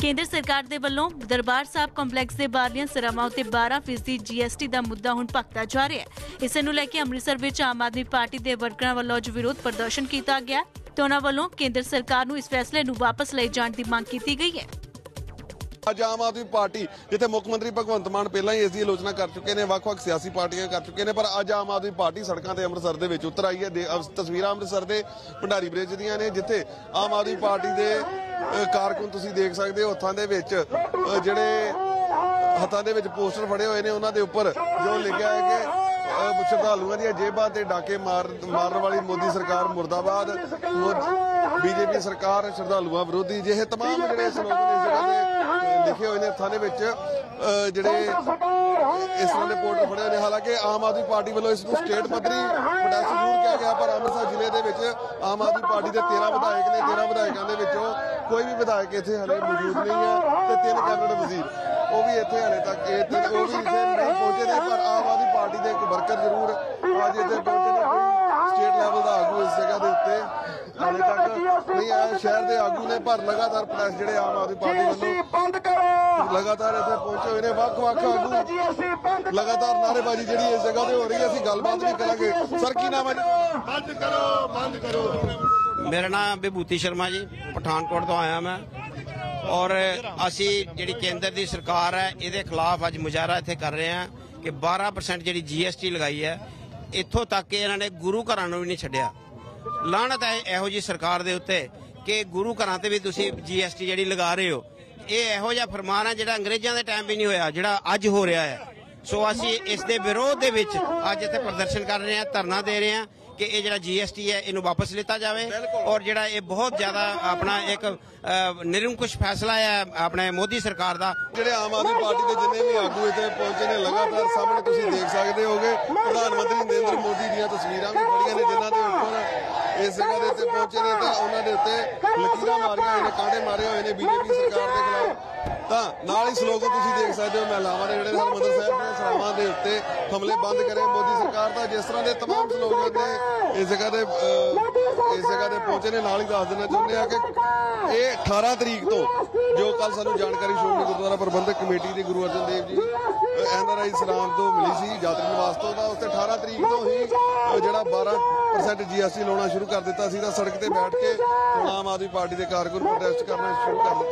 केंद्र सरकार दे वल्लों दरबार साहब कंपलैक्स के बाहरलियां सरावां उत्ते 12% GST का मुद्दा हुण भखदा जा रहा है। इसे नूं लैके अमृतसर विच आम आदमी पार्टी के वर्करां वल्लों अज विरोध प्रदर्शन किया गया तो उन्हां वल्लों केंद्र सरकार नूं इस फैसले नूं वापस लए जाण दी मांग की गई है। आज आम आदमी पार्टी जिथे मुख्यमंत्री भगवंत मान पहला ही इसकी आलोचना कर चुके हैं, वख-वख सियासी पार्टियां कर चुके हैं, पर आज आम आदमी पार्टी सड़कों से अमृतसर दे विच उतर आई है। तस्वीर अमृतसर के भंडारी ब्रिज दीयां ने जिथे आम आदमी पार्टी के कारकुन तुसीं देख सकते हो हत्थां दे विच जिहड़े हत्थां दे विच पोस्टर फड़े हुए ने उन्हां दे उपर जो लिखिया है कि श्रद्धालुओं दी जेबां ते डाके मारन वाली मोदी सरकार मुर्दाबाद, BJP सरकार श्रद्धालुओं विरोधी, जिहे तमाम जिहड़े सलोगन लिखे हुए ने थाने विच जिहड़े इस तरह के पोर्टल फड़े हुए। हालांकि आम आदमी पार्टी वालों इस स्टेट पद्धरी प्रोटेस्ट जरूर किया गया पर अमृतसर जिले के विच आम आदमी पार्टी के 13 विधायक ने, 13 विधायकों के विचों कोई भी विधायक इत्थे हाले मौजूद नहीं है ते 3 कैबिनेट वजीर वो भी इत्थे हाले तक नहीं पहुंचे ने, पर आम आदमी पार्टी के एक वर्कर जरूर अज इत्थे पहुंचे ने। स्टेट लैवल का आगू इस जगह के उत्ते हाले तक नहीं आया, शहर के आगू ने, पर लगातार प्रेस जिहड़े आम आदमी पार्टी वालों लगातार इत्थे पहुंचे हुए ने। वख-वख आगू लगातार नारेबाजी जिहड़ी इस जगह से हो रही है। असीं गलबात भी करांगे। सर की नाम है जी? बंद करो। मेरा नाम विभूति शर्मा जी, पठानकोट तो आया मैं और असी जिहड़ी केंद्र की सरकार है इसदे खिलाफ अज मुजाहरा इत्थे कर रहे हैं कि 12% जिहड़ी GST लगाई है, इत्थों तक कि इन्होंने गुरु घरां नूं भी नहीं छड्डिया। लानत है इहो जी सरकार दे उत्ते कि गुरु घरां ते भी तुसीं GST जिहड़ी लगा रहे हो। ये इहो जिहा फरमान है जिहड़ा अंग्रेज़ां दे टाइम भी नहीं होया, जिहड़ा अज हो रहा है। सो असी इस दे विरोध दे विच अज इत्थे प्रदर्शन कर रहे हैं, धरना दे रहे हैं कि ये जिहड़ा GST है इन्हूं वापस लिता जाए और जिहड़ा ये बहुत ज़्यादा अपना एक निरंकुश फैसला है अपने मोदी सरकार का। जिहड़े आम आदमी पार्टी के जिन्हें भी आगू इतने पहुंचे ने लगातार सामने तुसीं देख सकते हो गए। प्रधानमंत्री नरेंद्र मोदी दीयां तस्वीरां भी खड़ियां ने जिन्हां दे उपर इस जगह के उत्ते पहुंचे ने तो उन्हां दे उत्ते लकीरां मारियां होईयां ने, कांडे मारे होए ने BJP सरकार के खिलाफ। तो नाल ही स्लोगन तुसीं देख सकते हो महिलावां ने जिहड़े हरमंदर साहिब दी सभावां दे उत्ते हमले बंद करे मोदी सरकार दा, जिस तरह के तमाम स्लोगन ने इस जगह से पहुंचे ने। नाल ही दस देना चाहते हैं कि ये 18 तारीख तो जो कल सानू जानकारी श्रोमणी गुरुद्वारा प्रबंधक कमेटी के गुरु अर्जन देव जी NRI सराय तो मिली सी यात्री निवास तो उससे 18 तारीख तो ही जो 12% GST लाना शुरू कर दिता। सड़क पर बैठ के आम आदमी पार्टी के कारकुन प्रोटेस्ट करना शुरू कर दिता।